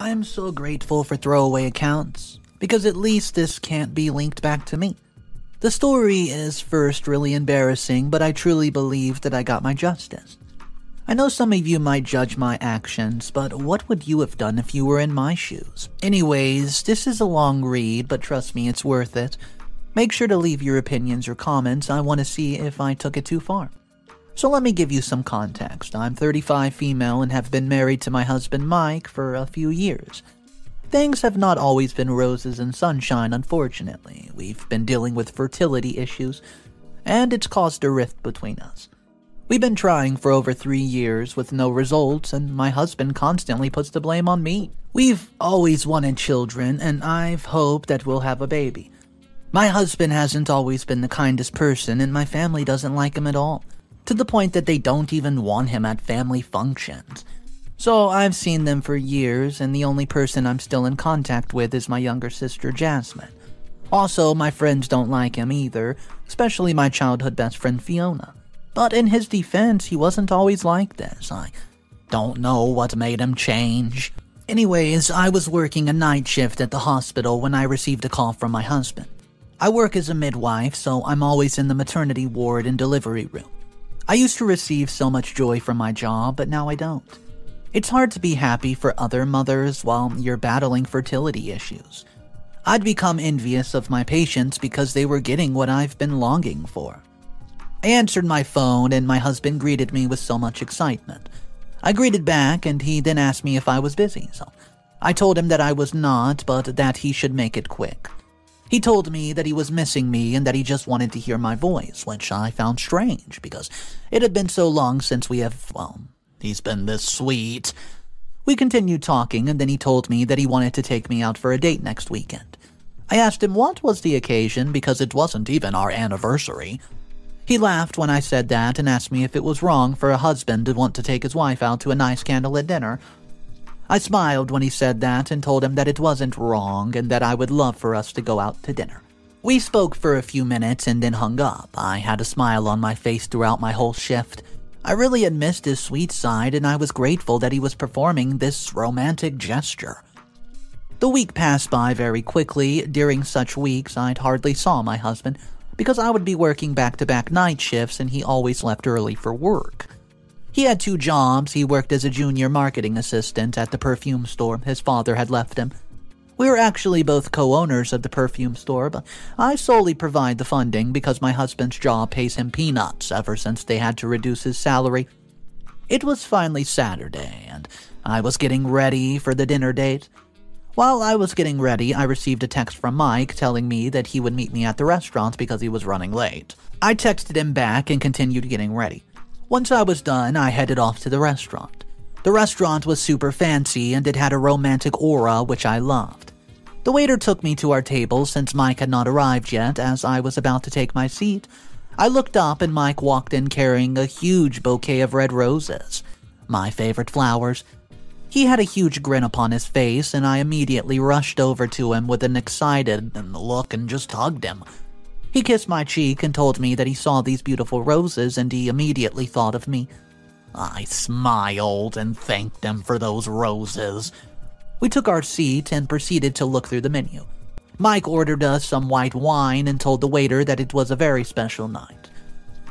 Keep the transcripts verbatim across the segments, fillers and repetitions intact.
I am so grateful for throwaway accounts, because at least this can't be linked back to me. The story is first really embarrassing, but I truly believe that I got my justice. I know some of you might judge my actions, but what would you have done if you were in my shoes? Anyways, this is a long read, but trust me, it's worth it. Make sure to leave your opinions or comments. I want to see if I took it too far. So let me give you some context. I'm thirty-five female and have been married to my husband Mike for a few years. Things have not always been roses and sunshine, unfortunately. We've been dealing with fertility issues, and it's caused a rift between us. We've been trying for over three years with no results, and my husband constantly puts the blame on me. We've always wanted children, and I've hoped that we'll have a baby. My husband hasn't always been the kindest person, and my family doesn't like him at all, to the point that they don't even want him at family functions. So I've seen them for years, and the only person I'm still in contact with is my younger sister, Jasmine. Also, my friends don't like him either, especially my childhood best friend, Fiona. But in his defense, he wasn't always like this. I don't know what made him change. Anyways, I was working a night shift at the hospital when I received a call from my husband. I work as a midwife, so I'm always in the maternity ward and delivery room. I used to receive so much joy from my job, but now I don't. It's hard to be happy for other mothers while you're battling fertility issues. I'd become envious of my patients because they were getting what I've been longing for. I answered my phone, and my husband greeted me with so much excitement. I greeted back, and he then asked me if I was busy, so I told him that I was not, but that he should make it quick. He told me that he was missing me and that he just wanted to hear my voice, which I found strange because it had been so long since we have, well, he's been this sweet. We continued talking, and then he told me that he wanted to take me out for a date next weekend. I asked him what was the occasion because it wasn't even our anniversary. He laughed when I said that and asked me if it was wrong for a husband to want to take his wife out to a nice candlelit dinner. I smiled when he said that and told him that it wasn't wrong and that I would love for us to go out to dinner. We spoke for a few minutes and then hung up. I had a smile on my face throughout my whole shift. I really had missed his sweet side, and I was grateful that he was performing this romantic gesture. The week passed by very quickly. During such weeks, I'd hardly saw my husband, because I would be working back-to-back night shifts and he always left early for work. He had two jobs. He worked as a junior marketing assistant at the perfume store his father had left him. We were actually both co-owners of the perfume store, but I solely provide the funding because my husband's job pays him peanuts ever since they had to reduce his salary. It was finally Saturday, and I was getting ready for the dinner date. While I was getting ready, I received a text from Mike telling me that he would meet me at the restaurant because he was running late. I texted him back and continued getting ready. Once I was done, I headed off to the restaurant. The restaurant was super fancy, and it had a romantic aura which I loved. The waiter took me to our table since Mike had not arrived yet. As I was about to take my seat, I looked up and Mike walked in carrying a huge bouquet of red roses, my favorite flowers. He had a huge grin upon his face, and I immediately rushed over to him with an excited look and just hugged him. He kissed my cheek and told me that he saw these beautiful roses and he immediately thought of me. I smiled and thanked him for those roses. We took our seat and proceeded to look through the menu. Mike ordered us some white wine and told the waiter that it was a very special night.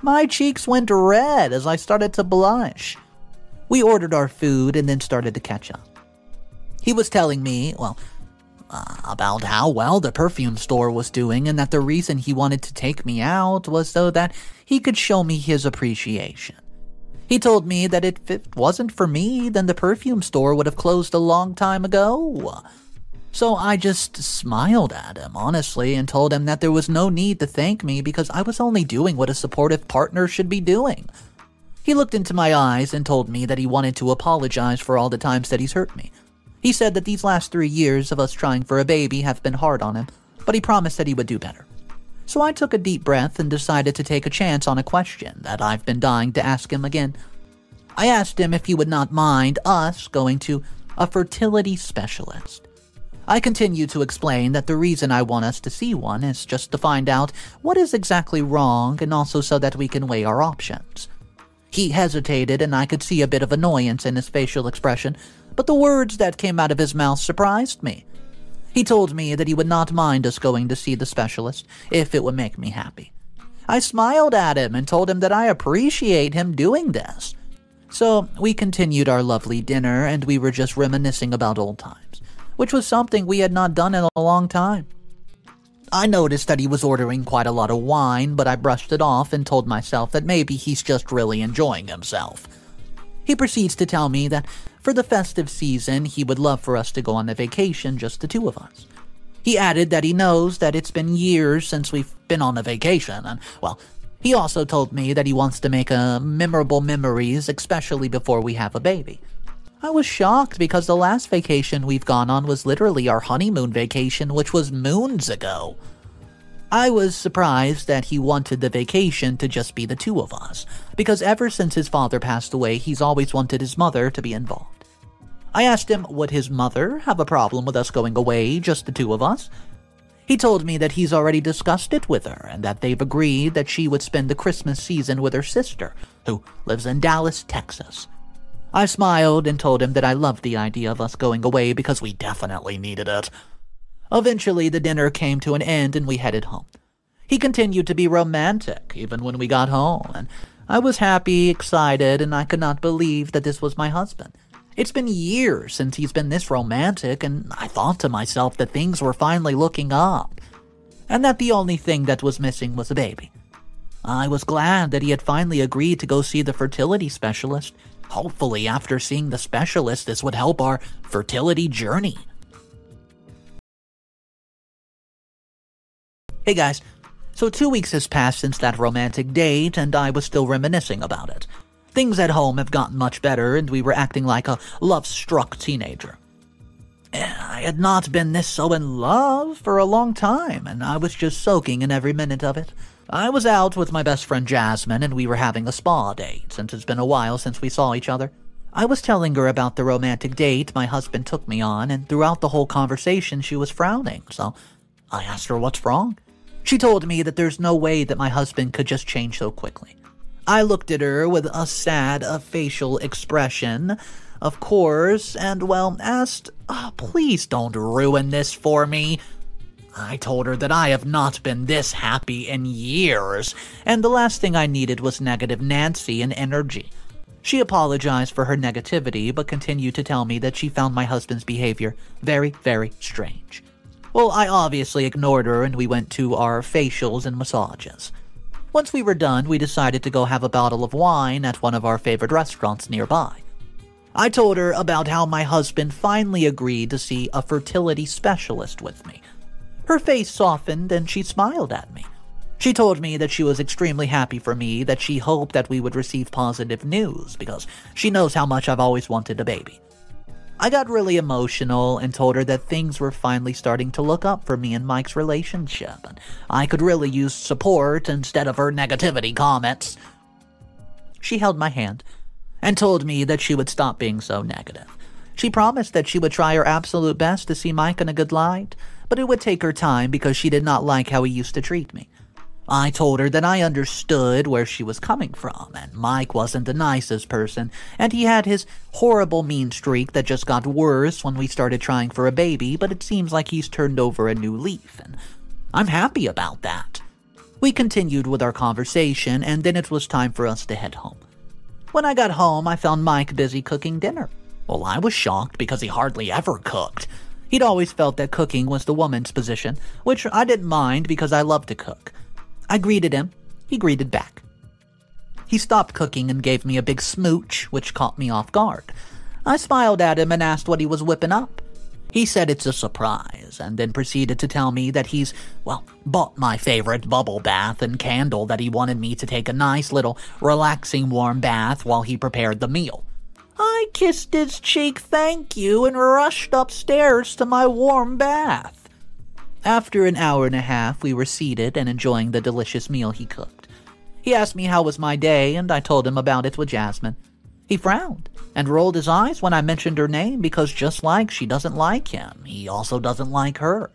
My cheeks went red as I started to blush. We ordered our food and then started to catch up. He was telling me, well, uh, about how well the perfume store was doing and that the reason he wanted to take me out was so that he could show me his appreciation. He told me that if it wasn't for me, then the perfume store would have closed a long time ago. So I just smiled at him, honestly, and told him that there was no need to thank me because I was only doing what a supportive partner should be doing. He looked into my eyes and told me that he wanted to apologize for all the times that he's hurt me. He said that these last three years of us trying for a baby have been hard on him, but he promised that he would do better. So I took a deep breath and decided to take a chance on a question that I've been dying to ask him again. I asked him if he would not mind us going to a fertility specialist. I continued to explain that the reason I want us to see one is just to find out what is exactly wrong and also so that we can weigh our options. He hesitated, and I could see a bit of annoyance in his facial expression, but the words that came out of his mouth surprised me. He told me that he would not mind us going to see the specialist if it would make me happy. I smiled at him and told him that I appreciate him doing this. So we continued our lovely dinner, and we were just reminiscing about old times, which was something we had not done in a long time. I noticed that he was ordering quite a lot of wine, but I brushed it off and told myself that maybe he's just really enjoying himself. He proceeds to tell me that for the festive season, he would love for us to go on a vacation, just the two of us. He added that he knows that it's been years since we've been on a vacation, and, well, he also told me that he wants to make uh, memorable memories, especially before we have a baby. I was shocked because the last vacation we've gone on was literally our honeymoon vacation, which was moons ago. I was surprised that he wanted the vacation to just be the two of us, because ever since his father passed away, he's always wanted his mother to be involved. I asked him, would his mother have a problem with us going away, just the two of us? He told me that he's already discussed it with her, and that they've agreed that she would spend the Christmas season with her sister, who lives in Dallas, Texas. I smiled and told him that I loved the idea of us going away because we definitely needed it. Eventually, the dinner came to an end and we headed home. He continued to be romantic, even when we got home, and I was happy, excited, and I could not believe that this was my husband. It's been years since he's been this romantic, and I thought to myself that things were finally looking up, and that the only thing that was missing was a baby. I was glad that he had finally agreed to go see the fertility specialist. Hopefully, after seeing the specialist, this would help our fertility journey. Hey guys, so two weeks has passed since that romantic date, and I was still reminiscing about it. Things at home have gotten much better, and we were acting like a love-struck teenager. I had not been this so in love for a long time, and I was just soaking in every minute of it. I was out with my best friend Jasmine, and we were having a spa date, since it's been a while since we saw each other. I was telling her about the romantic date my husband took me on, and throughout the whole conversation she was frowning, so I asked her what's wrong. She told me that there's no way that my husband could just change so quickly. I looked at her with a sad a facial expression, of course, and, well, asked, oh, please don't ruin this for me. I told her that I have not been this happy in years, and the last thing I needed was negative Nancy and energy. She apologized for her negativity, but continued to tell me that she found my husband's behavior very, very strange. Well, I obviously ignored her, and we went to our facials and massages. Once we were done, we decided to go have a bottle of wine at one of our favorite restaurants nearby. I told her about how my husband finally agreed to see a fertility specialist with me. Her face softened and she smiled at me. She told me that she was extremely happy for me, that she hoped that we would receive positive news because she knows how much I've always wanted a baby. I got really emotional and told her that things were finally starting to look up for me and Mike's relationship, and I could really use support instead of her negativity comments. She held my hand and told me that she would stop being so negative. She promised that she would try her absolute best to see Mike in a good light, but it would take her time because she did not like how he used to treat me. I told her that I understood where she was coming from, and Mike wasn't the nicest person, and he had his horrible mean streak that just got worse when we started trying for a baby, but it seems like he's turned over a new leaf, and I'm happy about that. We continued with our conversation, and then it was time for us to head home. When I got home, I found Mike busy cooking dinner. Well, I was shocked because he hardly ever cooked. He'd always felt that cooking was the woman's position, which I didn't mind because I love to cook. I greeted him. He greeted back. He stopped cooking and gave me a big smooch, which caught me off guard. I smiled at him and asked what he was whipping up. He said it's a surprise, and then proceeded to tell me that he's, well, bought my favorite bubble bath and candle, that he wanted me to take a nice little relaxing warm bath while he prepared the meal. I kissed his cheek, thank you, and rushed upstairs to my warm bath. After an hour and a half, we were seated and enjoying the delicious meal he cooked. He asked me how was my day, and I told him about it with Jasmine. He frowned and rolled his eyes when I mentioned her name because just like she doesn't like him, he also doesn't like her.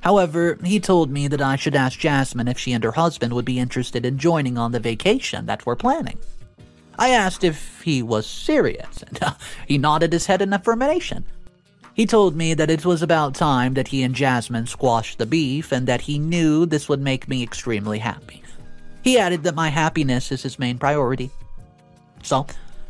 However, he told me that I should ask Jasmine if she and her husband would be interested in joining on the vacation that we're planning. I asked if he was serious, and uh, he nodded his head in affirmation. He told me that it was about time that he and Jasmine squashed the beef and that he knew this would make me extremely happy. He added that my happiness is his main priority. So,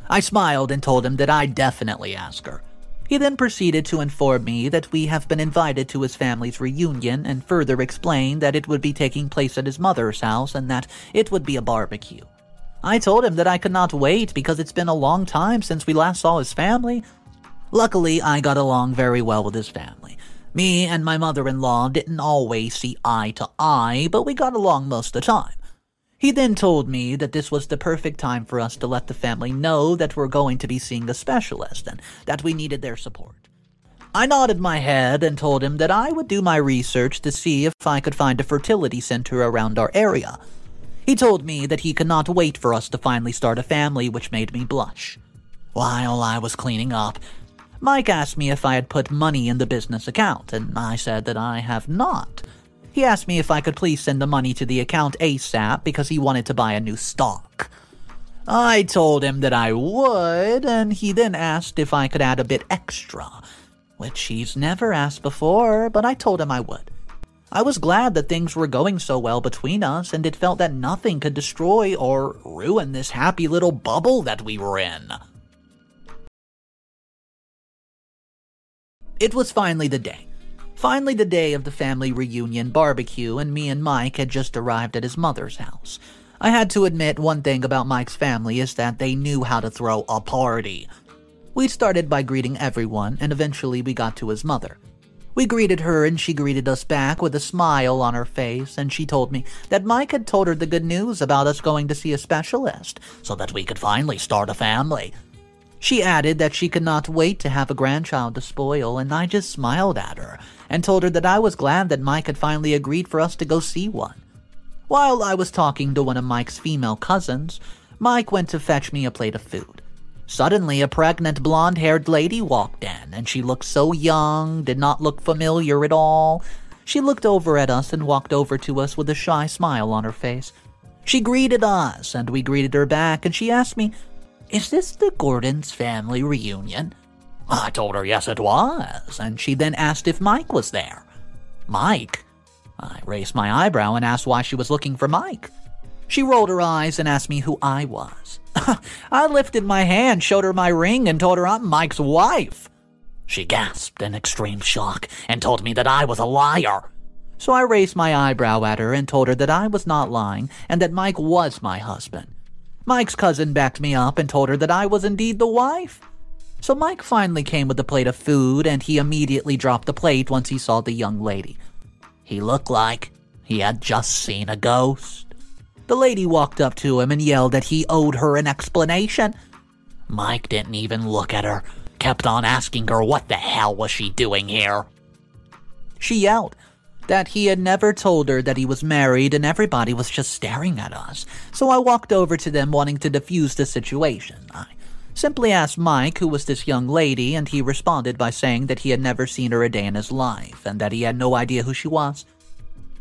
I smiled and told him that I'd definitely ask her. He then proceeded to inform me that we have been invited to his family's reunion and further explained that it would be taking place at his mother's house and that it would be a barbecue. I told him that I could not wait because it's been a long time since we last saw his family. Luckily, I got along very well with his family. Me and my mother-in-law didn't always see eye to eye, but we got along most of the time. He then told me that this was the perfect time for us to let the family know that we're going to be seeing a specialist and that we needed their support. I nodded my head and told him that I would do my research to see if I could find a fertility center around our area. He told me that he could not wait for us to finally start a family, which made me blush. While I was cleaning up, Mike asked me if I had put money in the business account, and I said that I have not. He asked me if I could please send the money to the account ASAP because he wanted to buy a new stock. I told him that I would, and he then asked if I could add a bit extra, which he's never asked before, but I told him I would. I was glad that things were going so well between us, and it felt that nothing could destroy or ruin this happy little bubble that we were in. It was finally the day. Finally the day of the family reunion barbecue, and me and Mike had just arrived at his mother's house. I had to admit one thing about Mike's family is that they knew how to throw a party. We started by greeting everyone, and eventually we got to his mother. We greeted her, and she greeted us back with a smile on her face, and she told me that Mike had told her the good news about us going to see a specialist so that we could finally start a family. She added that she could not wait to have a grandchild to spoil, and I just smiled at her and told her that I was glad that Mike had finally agreed for us to go see one. While I was talking to one of Mike's female cousins, Mike went to fetch me a plate of food. Suddenly, a pregnant blonde-haired lady walked in, and she looked so young, did not look familiar at all. She looked over at us and walked over to us with a shy smile on her face. She greeted us, and we greeted her back, and she asked me, "Is this the Gordon's family reunion?" I told her yes it was, and she then asked if Mike was there. Mike? I raised my eyebrow and asked why she was looking for Mike. She rolled her eyes and asked me who I was. I lifted my hand, showed her my ring, and told her I'm Mike's wife. She gasped in extreme shock and told me that I was a liar. So I raised my eyebrow at her and told her that I was not lying and that Mike was my husband. Mike's cousin backed me up and told her that I was indeed the wife. So Mike finally came with a plate of food, and he immediately dropped the plate once he saw the young lady. He looked like he had just seen a ghost. The lady walked up to him and yelled that he owed her an explanation. Mike didn't even look at her, kept on asking her what the hell was she doing here. She yelled that he had never told her that he was married, and everybody was just staring at us. So I walked over to them, wanting to defuse the situation. I simply asked Mike who was this young lady, and he responded by saying that he had never seen her a day in his life and that he had no idea who she was.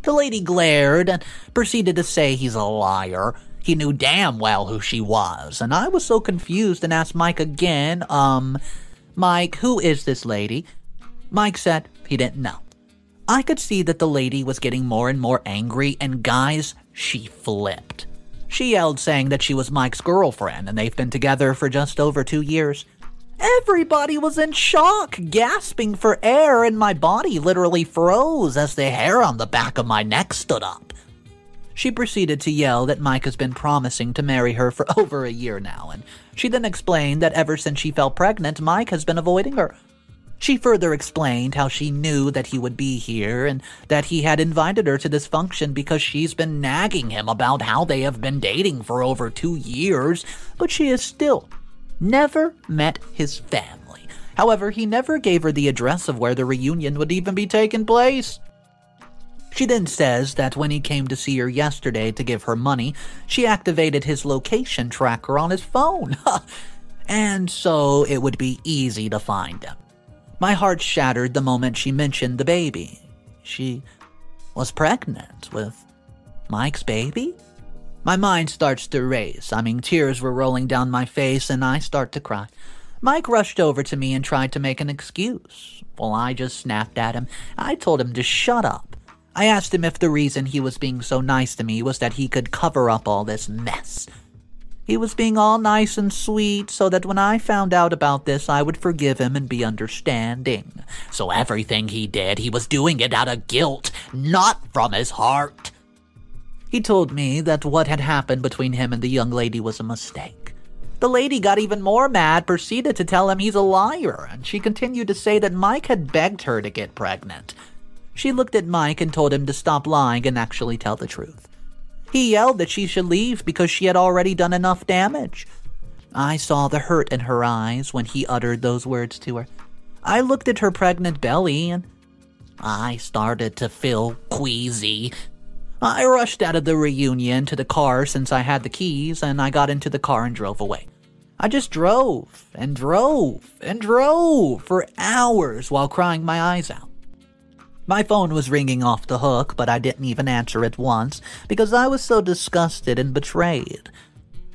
The lady glared and proceeded to say he's a liar. He knew damn well who she was, and I was so confused and asked Mike again, um, Mike, who is this lady? Mike said he didn't know. I could see that the lady was getting more and more angry, and guys, she flipped. She yelled saying that she was Mike's girlfriend, and they've been together for just over two years. Everybody was in shock, gasping for air, and my body literally froze as the hair on the back of my neck stood up. She proceeded to yell that Mike has been promising to marry her for over a year now, and she then explained that ever since she fell pregnant, Mike has been avoiding her. She further explained how she knew that he would be here and that he had invited her to this function because she's been nagging him about how they have been dating for over two years, but she has still never met his family. However, he never gave her the address of where the reunion would even be taking place. She then says that when he came to see her yesterday to give her money, she activated his location tracker on his phone, and so it would be easy to find him. My heart shattered the moment she mentioned the baby. She was pregnant with Mike's baby? My mind starts to race. I mean, tears were rolling down my face, and I start to cry. Mike rushed over to me and tried to make an excuse. Well, I just snapped at him. I told him to shut up. I asked him if the reason he was being so nice to me was that he could cover up all this mess. He was being all nice and sweet so that when I found out about this, I would forgive him and be understanding. So everything he did, he was doing it out of guilt, not from his heart. He told me that what had happened between him and the young lady was a mistake. The lady got even more mad, proceeded to tell him he's a liar, and she continued to say that Mike had begged her to get pregnant. She looked at Mike and told him to stop lying and actually tell the truth. He yelled that she should leave because she had already done enough damage. I saw the hurt in her eyes when he uttered those words to her. I looked at her pregnant belly and I started to feel queasy. I rushed out of the reunion to the car since I had the keys, and I got into the car and drove away. I just drove and drove and drove for hours while crying my eyes out. My phone was ringing off the hook, but I didn't even answer it once because I was so disgusted and betrayed.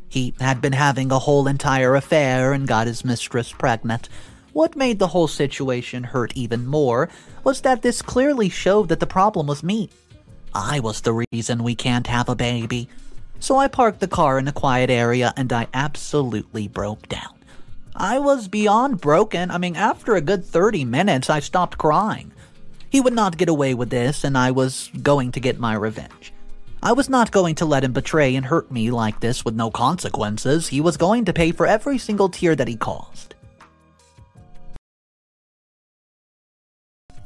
He had been having a whole entire affair and got his mistress pregnant. What made the whole situation hurt even more was that this clearly showed that the problem was me. I was the reason we can't have a baby. So I parked the car in a quiet area and I absolutely broke down. I was beyond broken. I mean, after a good thirty minutes, I stopped crying. He would not get away with this, and I was going to get my revenge. I was not going to let him betray and hurt me like this with no consequences. He was going to pay for every single tear that he caused.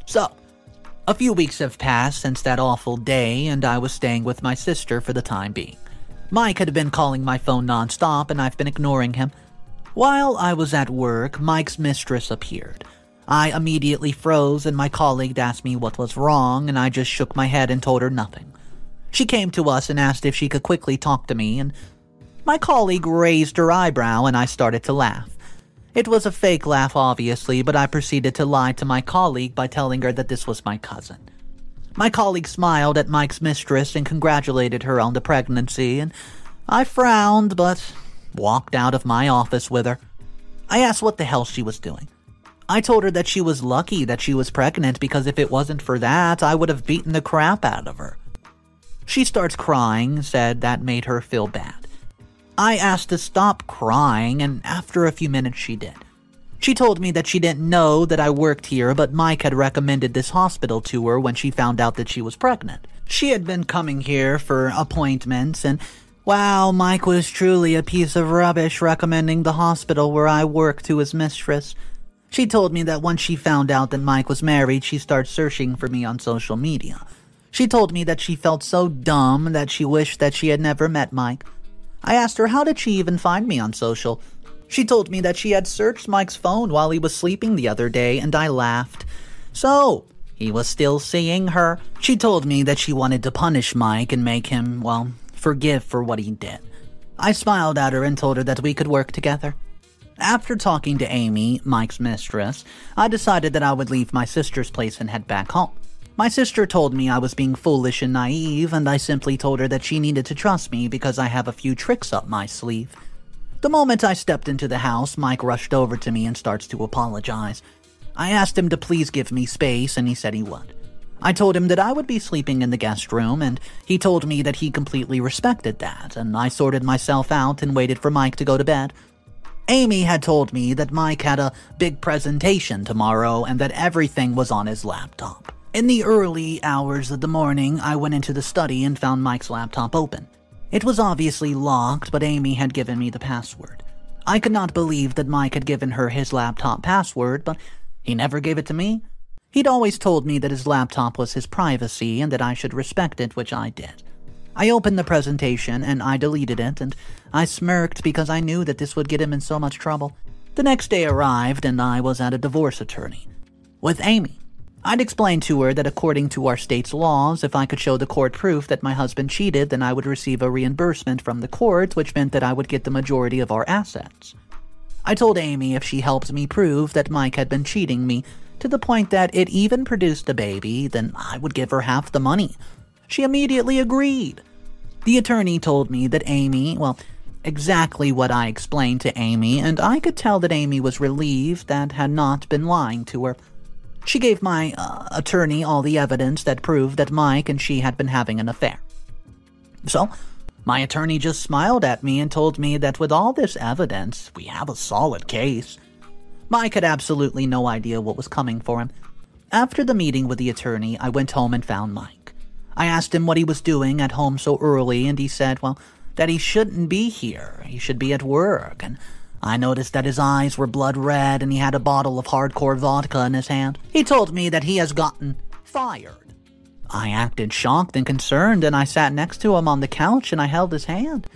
So, a few weeks have passed since that awful day, and I was staying with my sister for the time being. Mike had been calling my phone nonstop, and I've been ignoring him. While I was at work, Mike's mistress appeared. I immediately froze and my colleague asked me what was wrong, and I just shook my head and told her nothing. She came to us and asked if she could quickly talk to me, and my colleague raised her eyebrow and I started to laugh. It was a fake laugh, obviously, but I proceeded to lie to my colleague by telling her that this was my cousin. My colleague smiled at Mike's mistress and congratulated her on the pregnancy, and I frowned but walked out of my office with her. I asked what the hell she was doing. I told her that she was lucky that she was pregnant because if it wasn't for that, I would have beaten the crap out of her. She starts crying, said that made her feel bad. I asked to stop crying, and after a few minutes she did. She told me that she didn't know that I worked here, but Mike had recommended this hospital to her when she found out that she was pregnant. She had been coming here for appointments, and wow, Mike was truly a piece of rubbish recommending the hospital where I work to his mistress. She told me that once she found out that Mike was married, she started searching for me on social media. She told me that she felt so dumb that she wished that she had never met Mike. I asked her how did she even find me on social. She told me that she had searched Mike's phone while he was sleeping the other day, and I laughed. So, he was still seeing her. She told me that she wanted to punish Mike and make him, well, forgive for what he did. I smiled at her and told her that we could work together. After talking to Amy, Mike's mistress, I decided that I would leave my sister's place and head back home. My sister told me I was being foolish and naive, and I simply told her that she needed to trust me because I have a few tricks up my sleeve. The moment I stepped into the house, Mike rushed over to me and starts to apologize. I asked him to please give me space, and he said he would. I told him that I would be sleeping in the guest room, and he told me that he completely respected that, and I sorted myself out and waited for Mike to go to bed. Amy had told me that Mike had a big presentation tomorrow and that everything was on his laptop. In the early hours of the morning, I went into the study and found Mike's laptop open. It was obviously locked, but Amy had given me the password. I could not believe that Mike had given her his laptop password, but he never gave it to me. He'd always told me that his laptop was his privacy and that I should respect it, which I did. I opened the presentation, and I deleted it, and I smirked because I knew that this would get him in so much trouble. The next day arrived, and I was at a divorce attorney with Amy. I'd explained to her that according to our state's laws, if I could show the court proof that my husband cheated, then I would receive a reimbursement from the court, which meant that I would get the majority of our assets. I told Amy if she helped me prove that Mike had been cheating me, to the point that it even produced a baby, then I would give her half the money. She immediately agreed. The attorney told me that Amy, well, exactly what I explained to Amy, and I could tell that Amy was relieved that had not been lying to her. She gave my uh, attorney all the evidence that proved that Mike and she had been having an affair. So, my attorney just smiled at me and told me that with all this evidence, we have a solid case. Mike had absolutely no idea what was coming for him. After the meeting with the attorney, I went home and found Mike. I asked him what he was doing at home so early, and he said, well, that he shouldn't be here. He should be at work, and I noticed that his eyes were blood red and he had a bottle of hardcore vodka in his hand. He told me that he has gotten fired. I acted shocked and concerned, and I sat next to him on the couch and I held his hand.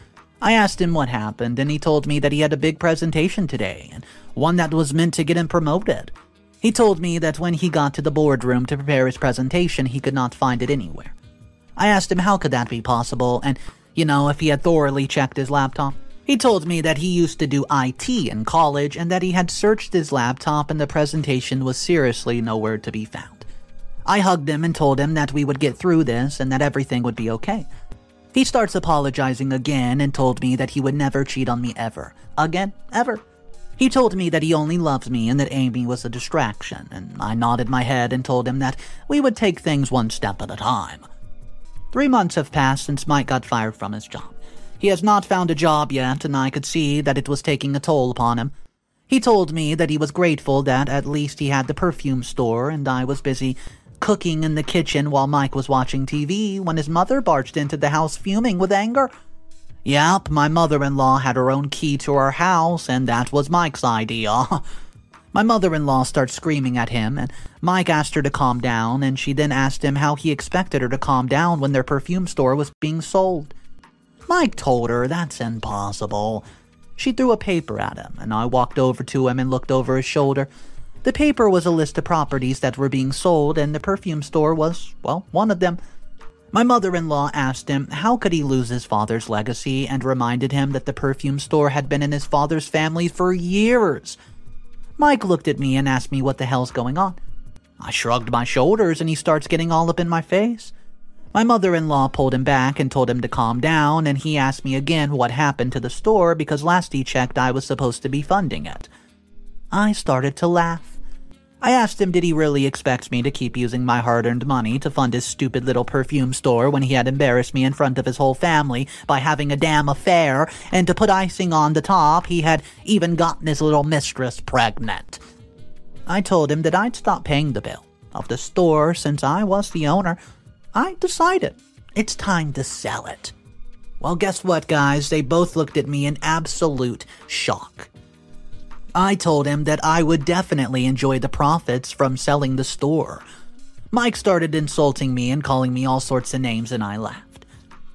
I asked him what happened, and he told me that he had a big presentation today, and one that was meant to get him promoted. He told me that when he got to the boardroom to prepare his presentation, he could not find it anywhere. I asked him how could that be possible, and, you know, if he had thoroughly checked his laptop. He told me that he used to do I T in college and that he had searched his laptop and the presentation was seriously nowhere to be found. I hugged him and told him that we would get through this and that everything would be okay. He starts apologizing again and told me that he would never cheat on me ever. Again, ever. He told me that he only loved me and that Amy was a distraction, and I nodded my head and told him that we would take things one step at a time. Three months have passed since Mike got fired from his job. He has not found a job yet, and I could see that it was taking a toll upon him. He told me that he was grateful that at least he had the perfume store, and I was busy cooking in the kitchen while Mike was watching T V when his mother barged into the house fuming with anger. Yep, my mother-in-law had her own key to our house, and that was Mike's idea. My mother-in-law starts screaming at him, and Mike asked her to calm down, and she then asked him how he expected her to calm down when their perfume store was being sold. Mike told her that's impossible. She threw a paper at him, and I walked over to him and looked over his shoulder. The paper was a list of properties that were being sold, and the perfume store was, well, one of them. My mother-in-law asked him how could he lose his father's legacy and reminded him that the perfume store had been in his father's family for years. Mike looked at me and asked me what the hell's going on. I shrugged my shoulders, and he starts getting all up in my face. My mother-in-law pulled him back and told him to calm down, and he asked me again what happened to the store because last he checked I was supposed to be funding it. I started to laugh. I asked him did he really expect me to keep using my hard-earned money to fund his stupid little perfume store when he had embarrassed me in front of his whole family by having a damn affair, and to put icing on the top he had even gotten his little mistress pregnant. I told him that I'd stop paying the bill of the store since I was the owner. I decided it's time to sell it. Well, guess what, guys? They both looked at me in absolute shock. I told him that I would definitely enjoy the profits from selling the store. Mike started insulting me and calling me all sorts of names, and I laughed.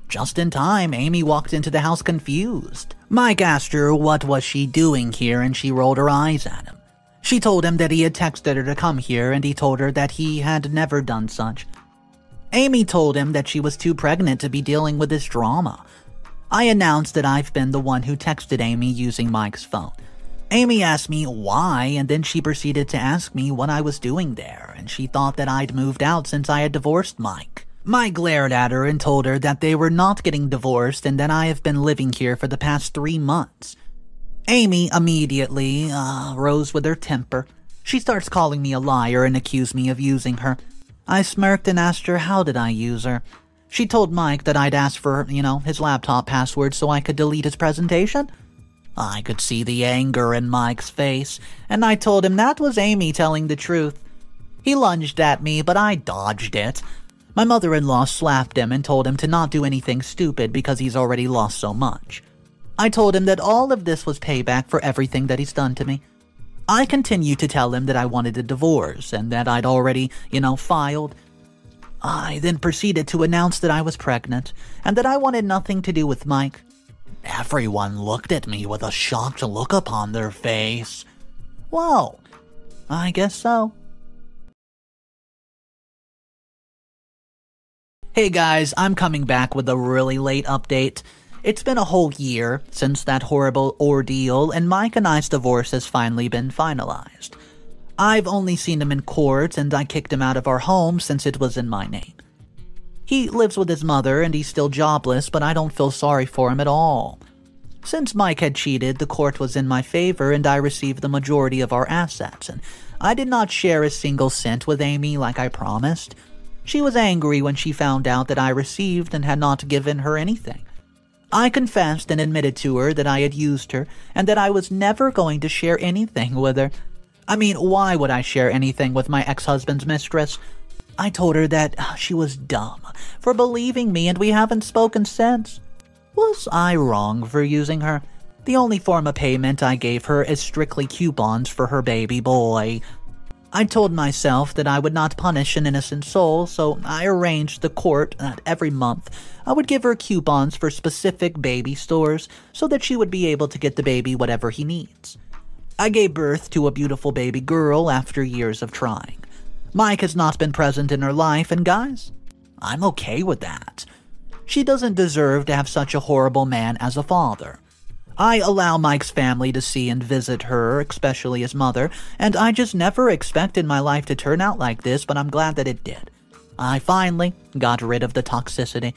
Just in time, Amy walked into the house confused. Mike asked her what was she doing here, and she rolled her eyes at him. She told him that he had texted her to come here, and he told her that he had never done such. Amy told him that she was too pregnant to be dealing with this drama. I announced that I've been the one who texted Amy using Mike's phone. Amy asked me why, and then she proceeded to ask me what I was doing there, and she thought that I'd moved out since I had divorced Mike. Mike glared at her and told her that they were not getting divorced and that I have been living here for the past three months. Amy immediately uh, rose with her temper. She starts calling me a liar and accused me of using her. I smirked and asked her how did I use her. She told Mike that I'd asked for, you know, his laptop password so I could delete his presentation. I could see the anger in Mike's face, and I told him that was Amy telling the truth. He lunged at me, but I dodged it. My mother-in-law slapped him and told him to not do anything stupid because he's already lost so much. I told him that all of this was payback for everything that he's done to me. I continued to tell him that I wanted a divorce and that I'd already, you know, filed. I then proceeded to announce that I was pregnant and that I wanted nothing to do with Mike. Everyone looked at me with a shocked look upon their face. Well, I guess so. Hey guys, I'm coming back with a really late update. It's been a whole year since that horrible ordeal, and Mike and I's divorce has finally been finalized. I've only seen him in court, and I kicked him out of our home since it was in my name. He lives with his mother and he's still jobless, but I don't feel sorry for him at all. Since Mike had cheated, the court was in my favor and I received the majority of our assets, and I did not share a single cent with Amy like I promised. She was angry when she found out that I received and had not given her anything. I confessed and admitted to her that I had used her and that I was never going to share anything with her. I mean, why would I share anything with my ex-husband's mistress? I told her that she was dumb for believing me, and we haven't spoken since. Was I wrong for using her? The only form of payment I gave her is strictly coupons for her baby boy. I told myself that I would not punish an innocent soul, so I arranged the court that every month I would give her coupons for specific baby stores so that she would be able to get the baby whatever he needs. I gave birth to a beautiful baby girl after years of trying. Mike has not been present in her life, and guys, I'm okay with that. She doesn't deserve to have such a horrible man as a father. I allow Mike's family to see and visit her, especially his mother, and I just never expected my life to turn out like this, but I'm glad that it did. I finally got rid of the toxicity.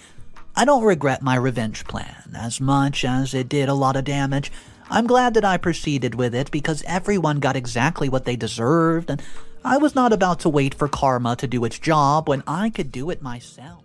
I don't regret my revenge plan as much as it did a lot of damage. I'm glad that I proceeded with it because everyone got exactly what they deserved, and I was not about to wait for karma to do its job when I could do it myself.